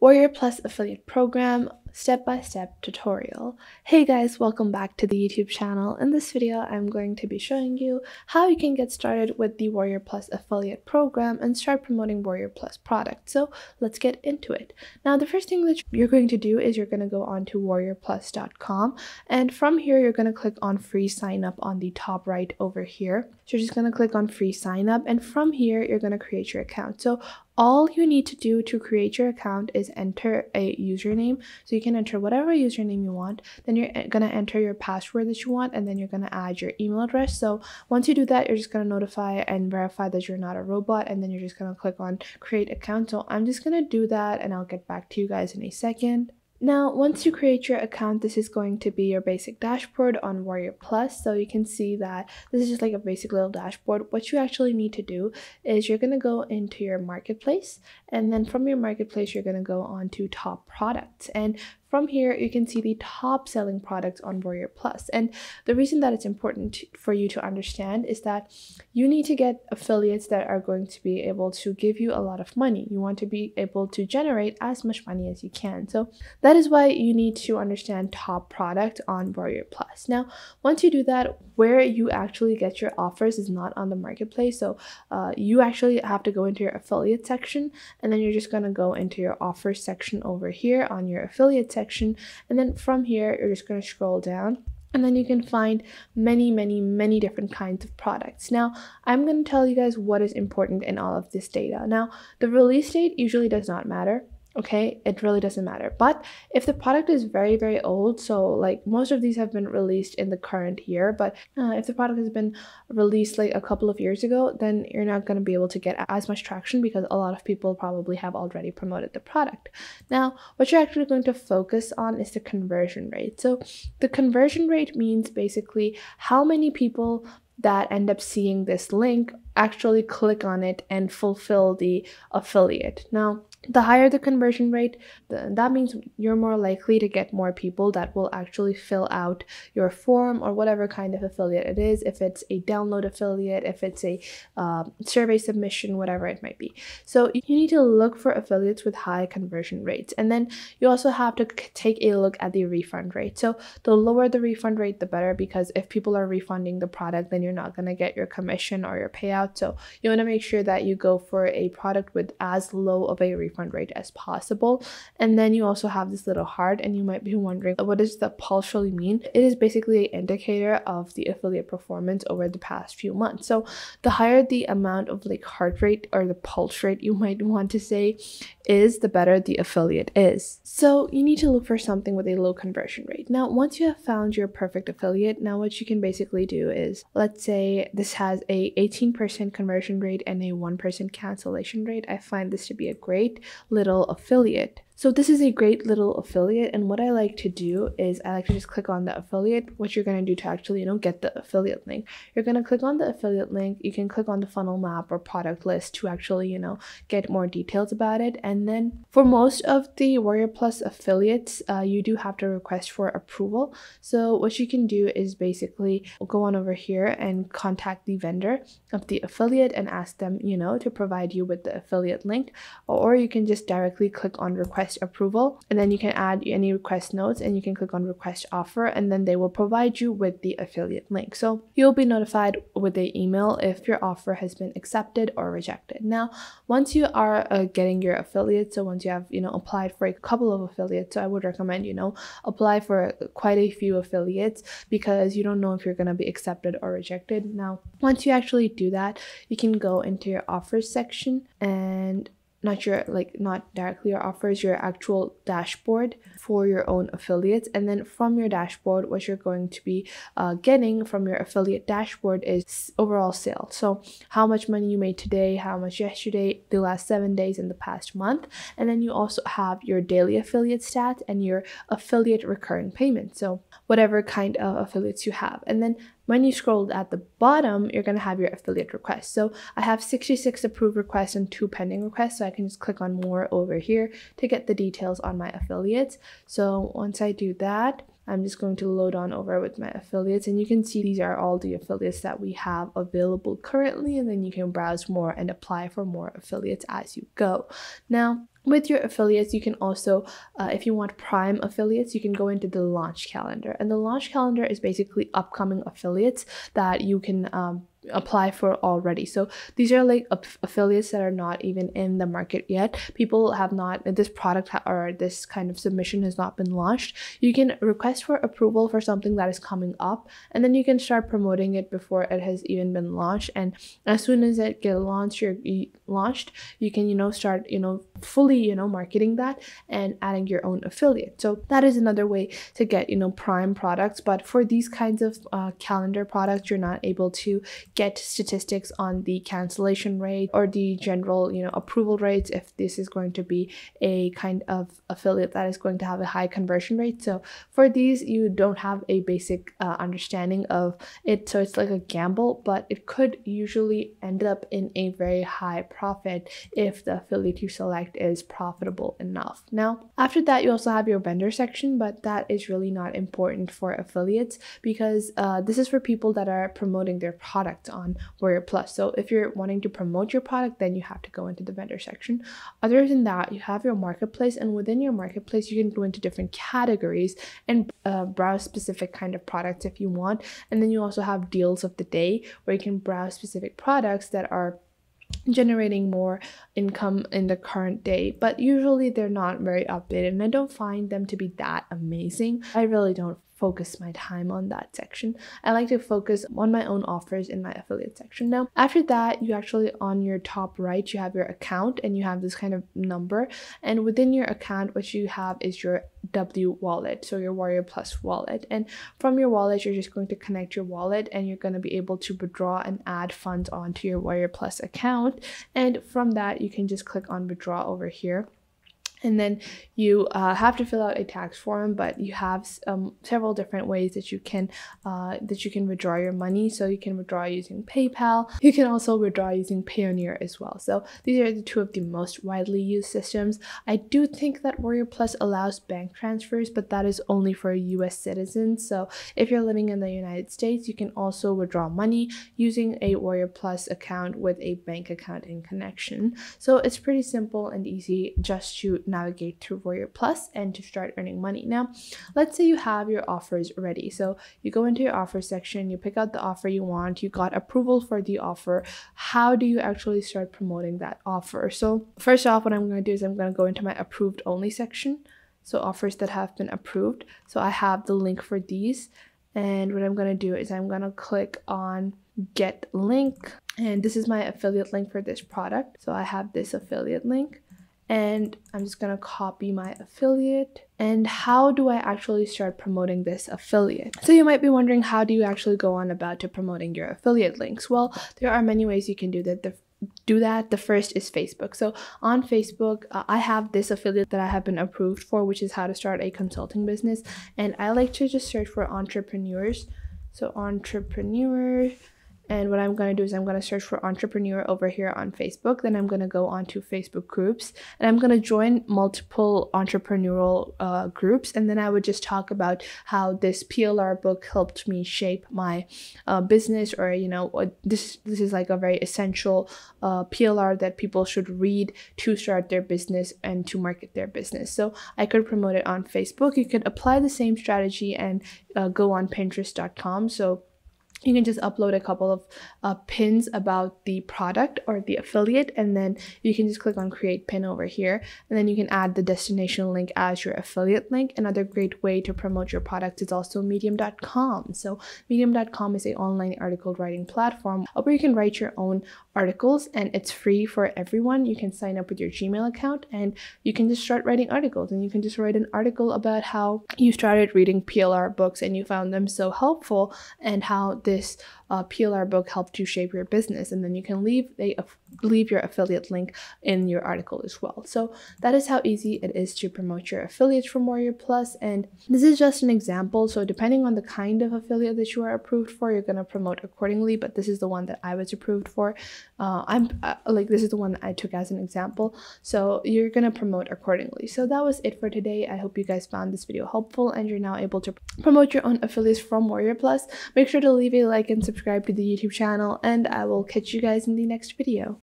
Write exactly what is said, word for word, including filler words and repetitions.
Warrior Plus affiliate program step-by-step tutorial. Hey guys, welcome back to the YouTube channel. In this video, I'm going to be showing you how you can get started with the Warrior Plus affiliate program and start promoting Warrior Plus products. So let's get into it. Now, the first thing that you're going to do is you're going to go on to warrior plus dot com, and from here you're going to click on free sign up on the top right over here. So you're just going to click on free sign up, and from here you're going to create your account. So all you need to do to create your account is enter a username. So you can enter whatever username you want. Then you're going to enter your password that you want, and then you're going to add your email address. So once you do that, you're just going to notify and verify that you're not a robot, and then you're just going to click on create account. So I'm just going to do that, and I'll get back to you guys in a second. Now, once you create your account, this is going to be your basic dashboard on Warrior Plus. So you can see that this is just like a basic little dashboard. What you actually need to do is you're going to go into your marketplace, and then from your marketplace, you're going to go on to top products. And from here, you can see the top selling products on Warrior Plus. And the reason that it's important to, for you to understand is that you need to get affiliates that are going to be able to give you a lot of money. You want to be able to generate as much money as you can. So that is why you need to understand top product on Warrior Plus. Now, once you do that, where you actually get your offers is not on the marketplace. So uh, you actually have to go into your affiliate section, and then you're just going to go into your offers section over here on your affiliate section. Section, and then from here you're just going to scroll down, and then you can find many many many different kinds of products. Now I'm going to tell you guys what is important in all of this data. Now the release date usually does not matter. Okay, it really doesn't matter. But if the product is very, very old, so like most of these have been released in the current year, but uh, if the product has been released like a couple of years ago, then you're not going to be able to get as much traction because a lot of people probably have already promoted the product. Now, what you're actually going to focus on is the conversion rate. So the conversion rate means basically how many people that end up seeing this link actually click on it and fulfill the affiliate. Now, the higher the conversion rate, the, that means you're more likely to get more people that will actually fill out your form or whatever kind of affiliate it is. If it's a download affiliate, if it's a uh, survey submission, whatever it might be. So you need to look for affiliates with high conversion rates. And then you also have to take a look at the refund rate. So the lower the refund rate, the better, because if people are refunding the product, then you're not going to get your commission or your payout. So you want to make sure that you go for a product with as low of a refund refund rate as possible. And then you also have this little heart, and you might be wondering, what does the pulse really mean? It is basically an indicator of the affiliate performance over the past few months. So the higher the amount of like heart rate, or the pulse rate you might want to say, is, the better the affiliate is. So you need to look for something with a low conversion rate. Now, once you have found your perfect affiliate, now what you can basically do is, let's say this has a eighteen percent conversion rate and a one percent cancellation rate. I find this to be a great little affiliate. So this is a great little affiliate, and what I like to do is I like to just click on the affiliate. What you're going to do to actually, you know, get the affiliate link, you're going to click on the affiliate link. You can click on the funnel map or product list to actually, you know, get more details about it. And then for most of the Warrior Plus affiliates, uh, you do have to request for approval. So what you can do is basically go on over here and contact the vendor of the affiliate and ask them, you know, to provide you with the affiliate link, or you can just directly click on request approval, and then you can add any request notes, and you can click on request offer, and then they will provide you with the affiliate link. So you'll be notified with an email if your offer has been accepted or rejected. Now, once you are uh, getting your affiliate, so once you have, you know, applied for a couple of affiliates, so I would recommend, you know, apply for quite a few affiliates, because you don't know if you're going to be accepted or rejected. Now, once you actually do that, you can go into your offers section, and not your like not directly your offers, your actual dashboard for your own affiliates. And then from your dashboard, what you're going to be uh, getting from your affiliate dashboard is overall sales. So how much money you made today, how much yesterday, the last seven days, in the past month. And then you also have your daily affiliate stats and your affiliate recurring payments. So whatever kind of affiliates you have. And then when you scroll at the bottom, you're going to have your affiliate requests. So I have sixty-six approved requests and two pending requests. So I can just click on more over here to get the details on my affiliates. So once I do that, I'm just going to load on over with my affiliates, and you can see these are all the affiliates that we have available currently, and then you can browse more and apply for more affiliates as you go. Now, With your affiliates, you can also, uh, if you want Prime affiliates, you can go into the launch calendar. And the launch calendar is basically upcoming affiliates that you can um, apply for already. So these are like aff affiliates that are not even in the market yet. People have not, this product or this kind of submission has not been launched. You can request for approval for something that is coming up, and then you can start promoting it before it has even been launched. And as soon as it get launched, you're launched, you can, you know, start, you know, fully, you know, marketing that and adding your own affiliate. So that is another way to get, you know, Prime products. But for these kinds of uh, calendar products, you're not able to get statistics on the cancellation rate or the general, you know, approval rates if this is going to be a kind of affiliate that is going to have a high conversion rate. So for these, you don't have a basic uh, understanding of it. So it's like a gamble, but it could usually end up in a very high profit if the affiliate you select is profitable enough. Now, after that, you also have your vendor section, but that is really not important for affiliates because uh, this is for people that are promoting their product on Warrior Plus. So if you're wanting to promote your product, then you have to go into the vendor section. Other than that, you have your marketplace, and within your marketplace you can go into different categories and uh, browse specific kind of products if you want. And then you also have deals of the day where you can browse specific products that are generating more income in the current day, but usually they're not very updated and I don't find them to be that amazing. I really don't focus my time on that section. I like to focus on my own offers in my affiliate section. Now, after that, you actually, on your top right, you have your account and you have this kind of number. And within your account, what you have is your W wallet, so your Warrior Plus wallet. And from your wallet, you're just going to connect your wallet and you're going to be able to withdraw and add funds onto your Warrior Plus account. And from that, you can just click on withdraw over here. And then you uh, have to fill out a tax form, but you have um, several different ways that you can uh, that you can withdraw your money. So you can withdraw using PayPal. You can also withdraw using Payoneer as well. So these are the two of the most widely used systems. I do think that Warrior Plus allows bank transfers, but that is only for U S citizens. So if you're living in the United States, you can also withdraw money using a Warrior Plus account with a bank account in connection. So it's pretty simple and easy just to navigate through Warrior Plus and to start earning money. Now, let's say you have your offers ready. So you go into your offer section, you pick out the offer you want, you got approval for the offer. How do you actually start promoting that offer? So first off, what I'm going to do is I'm going to go into my approved only section. So offers that have been approved. So I have the link for these. And what I'm going to do is I'm going to click on get link. And this is my affiliate link for this product. So I have this affiliate link. And I'm just gonna copy my affiliate. And how do I actually start promoting this affiliate? So you might be wondering, how do you actually go on about to promoting your affiliate links? Well, there are many ways you can do that. The do that. The first is Facebook. So on Facebook, uh, I have this affiliate that I have been approved for, which is how to start a consulting business. And I like to just search for entrepreneurs. So entrepreneur. And what I'm going to do is I'm going to search for entrepreneur over here on Facebook. Then I'm going to go onto Facebook groups and I'm going to join multiple entrepreneurial uh, groups. And then I would just talk about how this P L R book helped me shape my uh, business, or, you know, or this, this is like a very essential uh, P L R that people should read to start their business and to market their business. So I could promote it on Facebook. You could apply the same strategy and uh, go on Pinterest dot com. So you can just upload a couple of uh, pins about the product or the affiliate, and then you can just click on create pin over here, and then you can add the destination link as your affiliate link. Another great way to promote your product is also medium dot com. So medium dot com is an online article writing platform where you can write your own articles, and it's free for everyone. You can sign up with your Gmail account and you can just start writing articles, and you can just write an article about how you started reading P L R books and you found them so helpful, and how they this uh, P L R book helped you shape your business. And then you can leave a leave your affiliate link in your article as well. So that is how easy it is to promote your affiliates from Warrior Plus. And this is just an example. So depending on the kind of affiliate that you are approved for, you're going to promote accordingly. But this is the one that I was approved for. Uh, I'm uh, like, this is the one that I took as an example. So you're going to promote accordingly. So that was it for today. I hope you guys found this video helpful and you're now able to promote your own affiliates from Warrior Plus. Make sure to leave a like and subscribe to the YouTube channel, and I will catch you guys in the next video.